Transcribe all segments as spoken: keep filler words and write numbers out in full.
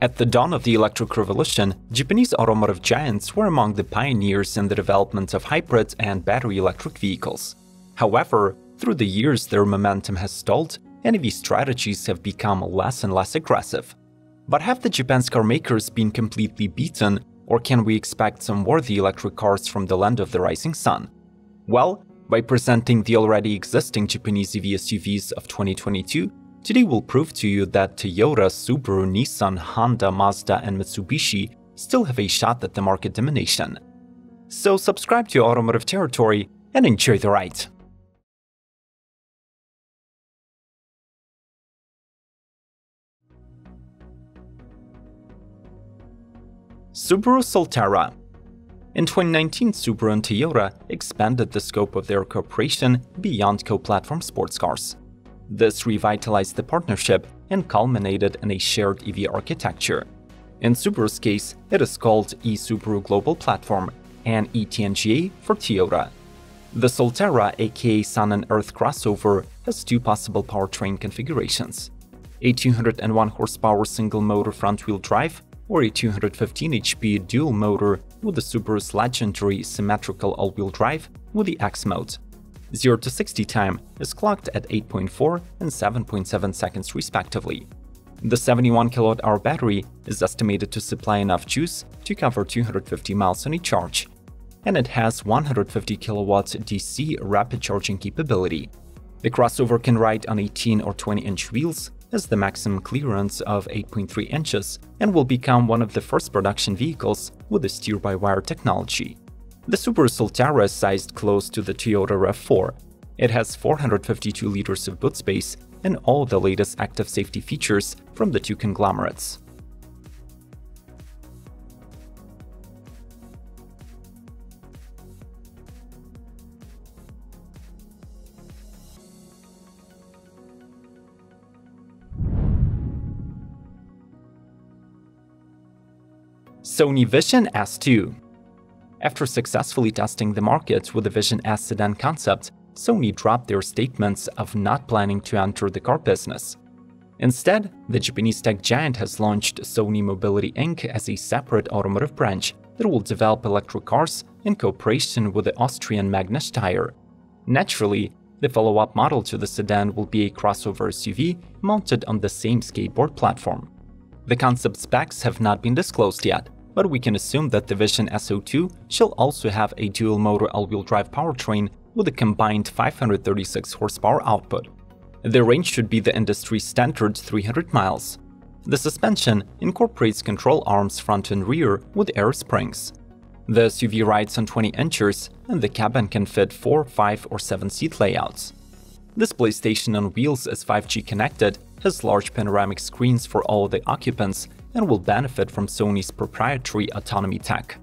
At the dawn of the electric revolution, Japanese automotive giants were among the pioneers in the development of hybrid and battery electric vehicles. However, through the years their momentum has stalled and E V strategies have become less and less aggressive. But have the Japan's car makers been completely beaten, or can we expect some worthy electric cars from the land of the rising sun? Well, by presenting the already existing Japanese E V S U Vs of twenty twenty-two, today we'll prove to you that Toyota, Subaru, Nissan, Honda, Mazda and Mitsubishi still have a shot at the market domination. So subscribe to Automotive Territory and enjoy the ride! Subaru Solterra. In twenty nineteen, Subaru and Toyota expanded the scope of their cooperation beyond co-platform sports cars. This revitalized the partnership and culminated in a shared E V architecture. In Subaru's case, it is called eSubaru Global Platform and E T N G A for Toyota. The Solterra, aka Sun and Earth crossover, has two possible powertrain configurations: a two hundred one horsepower single-motor front-wheel drive or a two hundred fifteen H P dual motor with the Subaru's legendary symmetrical all-wheel drive with the X mode. zero to sixty time is clocked at eight point four and seven point seven seconds respectively. The seventy-one kilowatt hour battery is estimated to supply enough juice to cover two hundred fifty miles on a charge, and it has one hundred fifty kilowatts D C rapid charging capability. The crossover can ride on eighteen or twenty inch wheels, has the maximum clearance of eight point three inches, and will become one of the first production vehicles with the steer-by-wire technology. The Subaru Solterra is sized close to the Toyota RAV four. It has four hundred fifty-two liters of boot space and all the latest active safety features from the two conglomerates. Sony Vision S two. After successfully testing the market with the Vision S sedan concept, Sony dropped their statements of not planning to enter the car business. Instead, the Japanese tech giant has launched Sony Mobility Incorporated as a separate automotive branch that will develop electric cars in cooperation with the Austrian Magna Steyr. Naturally, the follow-up model to the sedan will be a crossover S U V mounted on the same skateboard platform. The concept specs have not been disclosed yet, but we can assume that the Vision S two shall also have a dual-motor all-wheel drive powertrain with a combined five hundred thirty-six horsepower output. The range should be the industry standard three hundred miles. The suspension incorporates control arms front and rear with air springs. The S U V rides on twenty inches, and the cabin can fit four, five or seven seat layouts. This PlayStation on wheels is five G connected, has large panoramic screens for all the occupants, and will benefit from Sony's proprietary autonomy tech.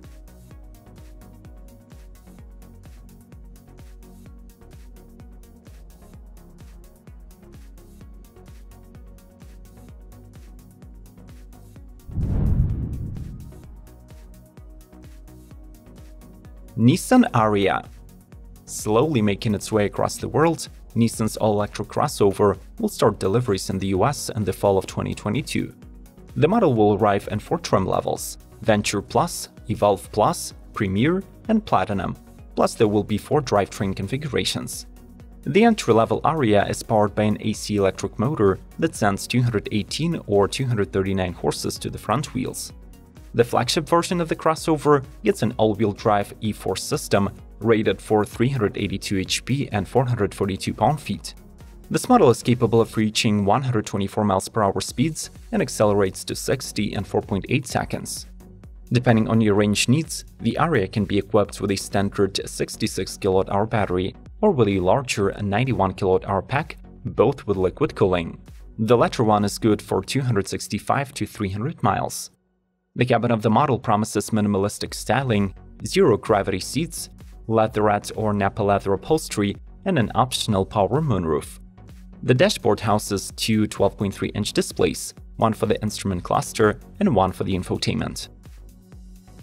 Nissan Ariya. Slowly making its way across the world, Nissan's all-electric crossover will start deliveries in the U S in the fall of twenty twenty-two. The model will arrive in four trim levels: Venture Plus, Evolve Plus, Premier, and Platinum, plus there will be four drivetrain configurations. The entry-level Ariya is powered by an A C electric motor that sends two hundred eighteen or two hundred thirty-nine horses to the front wheels. The flagship version of the crossover gets an all-wheel drive e-force system rated for three hundred eighty-two H P and four hundred forty-two pound-feet. This model is capable of reaching one hundred twenty-four miles per hour speeds and accelerates to sixty in four point eight seconds. Depending on your range needs, the Ariya can be equipped with a standard sixty-six kilowatt hour battery or with a larger ninety-one kilowatt hour pack, both with liquid cooling. The latter one is good for two hundred sixty-five to three hundred miles. The cabin of the model promises minimalistic styling, zero-gravity seats, leatherette or nappa leather upholstery, and an optional power moonroof. The dashboard houses two twelve point three inch displays, one for the instrument cluster and one for the infotainment.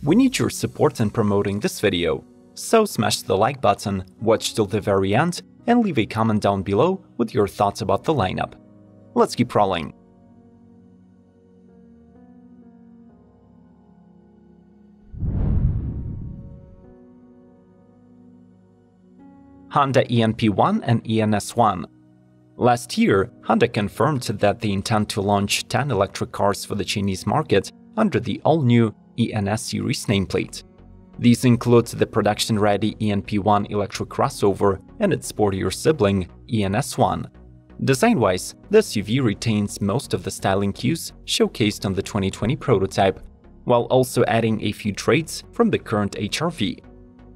We need your support in promoting this video, so smash the like button, watch till the very end, and leave a comment down below with your thoughts about the lineup. Let's keep rolling! Honda e N P one and e N S one. Last year, Honda confirmed that they intend to launch ten electric cars for the Chinese market under the all-new e N S series nameplate. These include the production-ready e N P one electric crossover and its sportier sibling, e N S one. Design-wise, the S U V retains most of the styling cues showcased on the twenty twenty prototype, while also adding a few traits from the current H R V.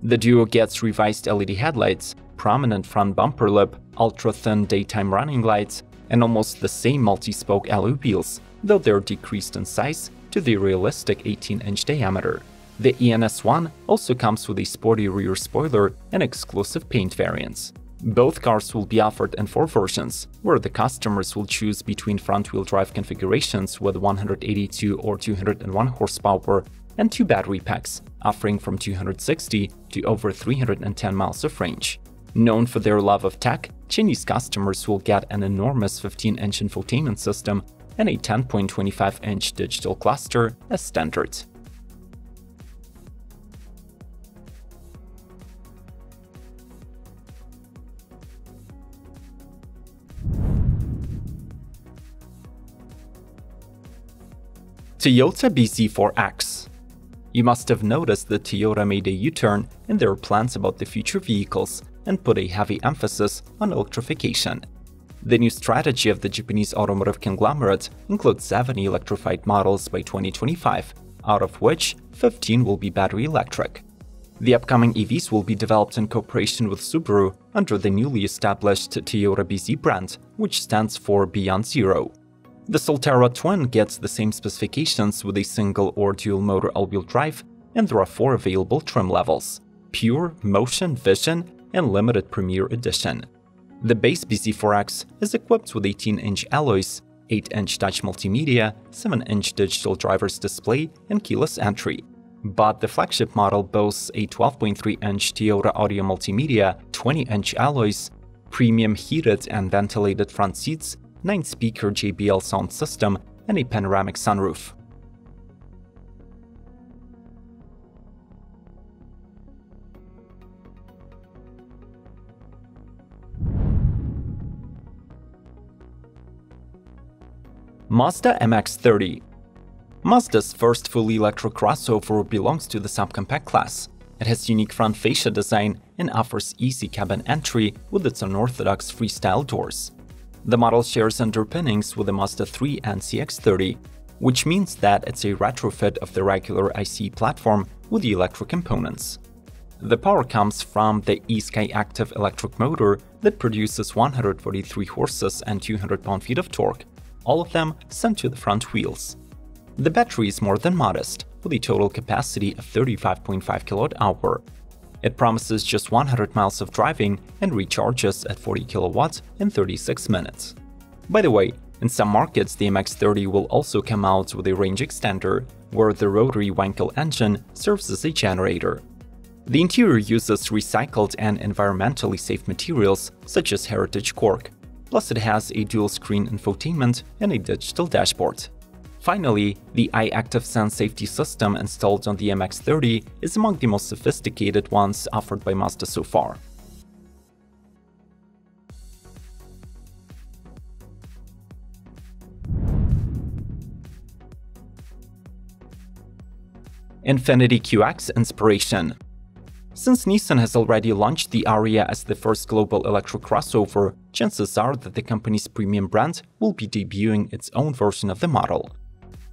The duo gets revised L E D headlights, prominent front bumper lip, ultra-thin daytime running lights, and almost the same multi-spoke alloy wheels, though they're decreased in size to the realistic eighteen inch diameter. The e N S one also comes with a sporty rear spoiler and exclusive paint variants. Both cars will be offered in four versions, where the customers will choose between front-wheel drive configurations with one hundred eighty-two or two hundred one horsepower and two battery packs, offering from two hundred sixty to over three hundred ten miles of range. Known for their love of tech, Chinese customers will get an enormous fifteen inch infotainment system and a ten point two five inch digital cluster as standard. Toyota B Z four X. You must have noticed that Toyota made a U-turn in their plans about the future vehicles and put a heavy emphasis on electrification. The new strategy of the Japanese automotive conglomerate includes seventy electrified models by twenty twenty-five, out of which fifteen will be battery electric. The upcoming E Vs will be developed in cooperation with Subaru under the newly established Toyota B Z brand, which stands for Beyond Zero. The Solterra Twin gets the same specifications with a single or dual motor all-wheel drive, and there are four available trim levels: Pure, Motion, Vision, and Limited Premier Edition. The base B Z four X is equipped with eighteen inch alloys, eight inch touch multimedia, seven inch digital driver's display, and keyless entry. But the flagship model boasts a twelve point three inch Toyota audio multimedia, twenty inch alloys, premium heated and ventilated front seats, nine speaker J B L sound system, and a panoramic sunroof. Mazda M X thirty. Mazda's first fully electric crossover belongs to the subcompact class. It has unique front fascia design and offers easy cabin entry with its unorthodox freestyle doors. The model shares underpinnings with the Mazda three and C X thirty, which means that it's a retrofit of the regular I C E platform with the electric components. The power comes from the eSky Active electric motor that produces one hundred forty-three horses and two hundred pound-feet of torque, all of them sent to the front wheels. The battery is more than modest, with a total capacity of thirty-five point five kilowatt hours. It promises just one hundred miles of driving and recharges at forty kilowatts in thirty-six minutes. By the way, in some markets the M X thirty will also come out with a range extender, where the rotary Wankel engine serves as a generator. The interior uses recycled and environmentally safe materials such as heritage cork, plus it has a dual-screen infotainment and a digital dashboard. Finally, the i-Activsense safety system installed on the M X thirty is among the most sophisticated ones offered by Mazda so far. Infiniti Q X Inspiration. Since Nissan has already launched the Ariya as the first global electric crossover, chances are that the company's premium brand will be debuting its own version of the model.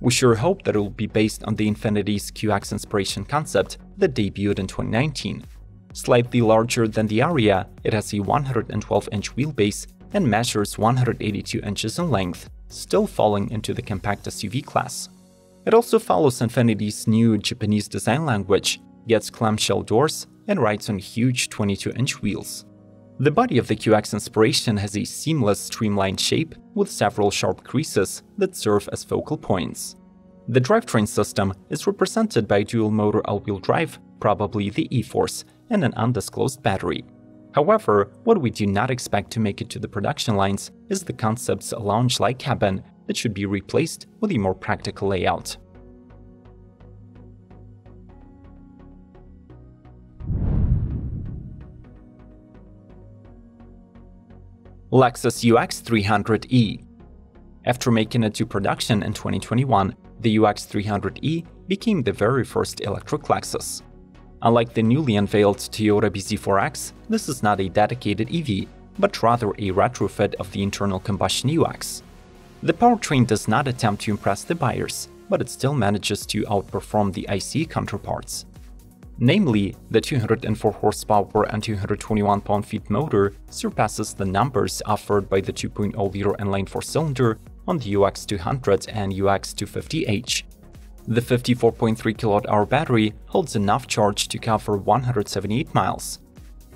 We sure hope that it will be based on the Infiniti's Q X Inspiration concept that debuted in twenty nineteen. Slightly larger than the Ariya, it has a one hundred twelve inch wheelbase and measures one hundred eighty-two inches in length, still falling into the compact S U V class. It also follows Infiniti's new Japanese design language, gets clamshell doors, and rides on huge twenty-two inch wheels. The body of the Q X Inspiration has a seamless, streamlined shape with several sharp creases that serve as focal points. The drivetrain system is represented by dual-motor all-wheel drive, probably the e-force, and an undisclosed battery. However, what we do not expect to make it to the production lines is the concept's lounge-like cabin that should be replaced with a more practical layout. Lexus U X three hundred E. After making it to production in twenty twenty-one, the U X three hundred E became the very first electric Lexus. Unlike the newly unveiled Toyota B Z four X, this is not a dedicated E V, but rather a retrofit of the internal combustion U X. The powertrain does not attempt to impress the buyers, but it still manages to outperform the I C E counterparts. Namely, the two hundred four horsepower and two hundred twenty-one pound-feet motor surpasses the numbers offered by the two point oh liter inline four-cylinder on the U X two hundred and U X two fifty H. The fifty-four point three kilowatt hour battery holds enough charge to cover one hundred seventy-eight miles.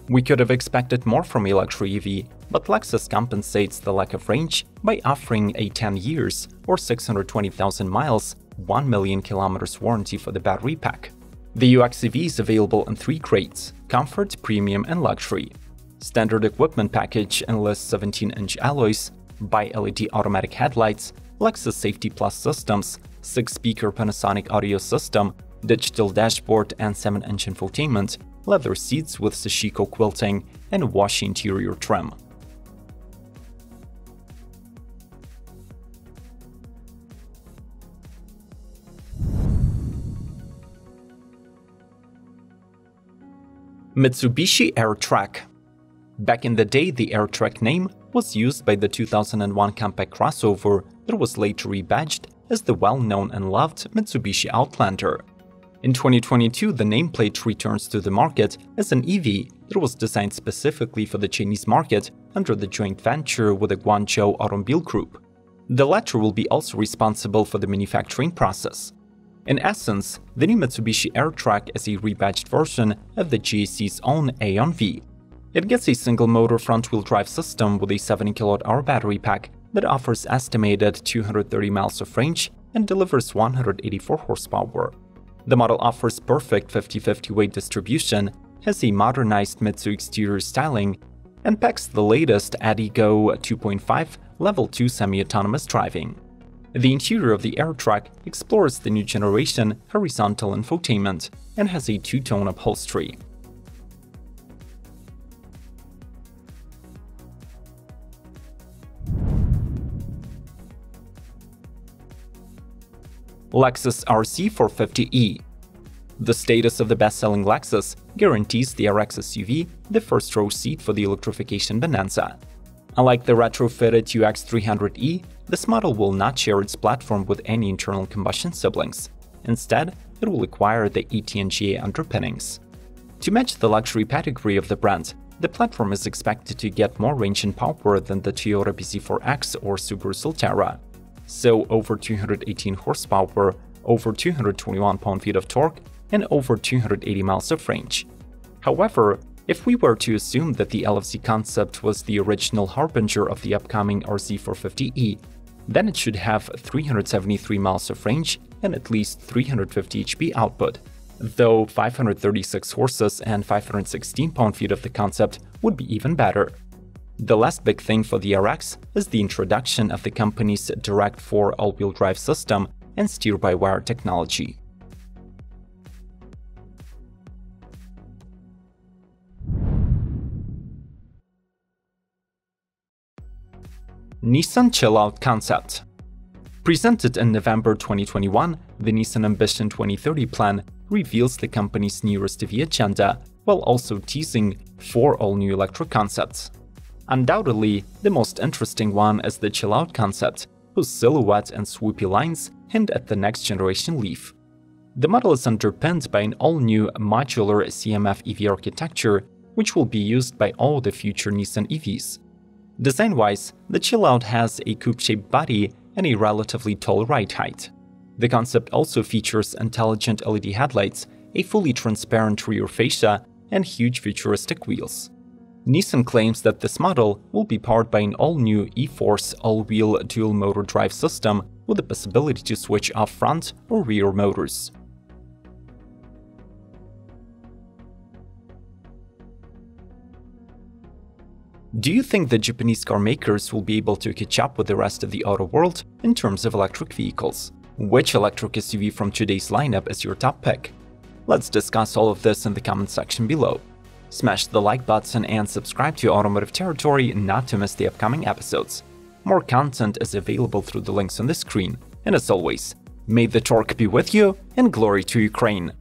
We could have expected more from a luxury E V, but Lexus compensates the lack of range by offering a ten years or six hundred twenty thousand miles, one million kilometers warranty for the battery pack. The U X E V is available in three grades: Comfort, Premium and Luxury. Standard equipment package enlists seventeen inch alloys, bi-L E D automatic headlights, Lexus Safety Plus systems, six-speaker Panasonic audio system, digital dashboard and seven inch infotainment, leather seats with sashiko quilting, and washi interior trim. Mitsubishi Airtrek. Back in the day, the Airtrek name was used by the two thousand one compact crossover that was later rebadged as the well-known and loved Mitsubishi Outlander. In twenty twenty-two, the nameplate returns to the market as an E V that was designed specifically for the Chinese market under the joint venture with the Guangzhou Automobile Group. The latter will be also responsible for the manufacturing process. In essence, the new Mitsubishi Airtrek is a rebadged version of the G A C's own Aion V. It gets a single-motor front-wheel drive system with a seventy kilowatt hour battery pack that offers estimated two hundred thirty miles of range and delivers one hundred eighty-four horsepower. The model offers perfect fifty fifty weight distribution, has a modernized Mitsu exterior styling, and packs the latest AdiGo two point five level two semi-autonomous driving. The interior of the Airtrek explores the new generation horizontal infotainment and has a two-tone upholstery. Lexus R C four fifty E. The status of the best-selling Lexus guarantees the R X S U V the first row seat for the electrification bonanza. Unlike the retrofitted U X three hundred E, this model will not share its platform with any internal combustion siblings. Instead, it will acquire the E T N G A underpinnings. To match the luxury pedigree of the brand, the platform is expected to get more range and power than the Toyota B Z four X or Subaru Solterra. So over two hundred eighteen horsepower, over two hundred twenty-one pound-feet of torque, and over two hundred eighty miles of range. However, if we were to assume that the L F C concept was the original harbinger of the upcoming R C four fifty E, then it should have three hundred seventy-three miles of range and at least three hundred fifty H P output, though five hundred thirty-six horses and five hundred sixteen pound-feet of the concept would be even better. The last big thing for the R X is the introduction of the company's direct four all-wheel drive system and steer-by-wire technology. Nissan Chill-Out Concept. Presented in November twenty twenty-one, the Nissan Ambition twenty thirty plan reveals the company's newest E V agenda, while also teasing four all-new electric concepts. Undoubtedly, the most interesting one is the Chill-Out concept, whose silhouette and swoopy lines hint at the next generation Leaf. The model is underpinned by an all-new modular C M F E V architecture, which will be used by all the future Nissan E Vs. Design-wise, the Chill-Out has a coupe-shaped body and a relatively tall ride height. The concept also features intelligent L E D headlights, a fully transparent rear fascia, and huge futuristic wheels. Nissan claims that this model will be powered by an all-new e-force all-wheel dual-motor drive system with the possibility to switch off front or rear motors. Do you think the Japanese car makers will be able to catch up with the rest of the auto world in terms of electric vehicles? Which electric S U V from today's lineup is your top pick? Let's discuss all of this in the comment section below. Smash the like button and subscribe to Automotive Territory not to miss the upcoming episodes. More content is available through the links on the screen. And as always, may the torque be with you and glory to Ukraine!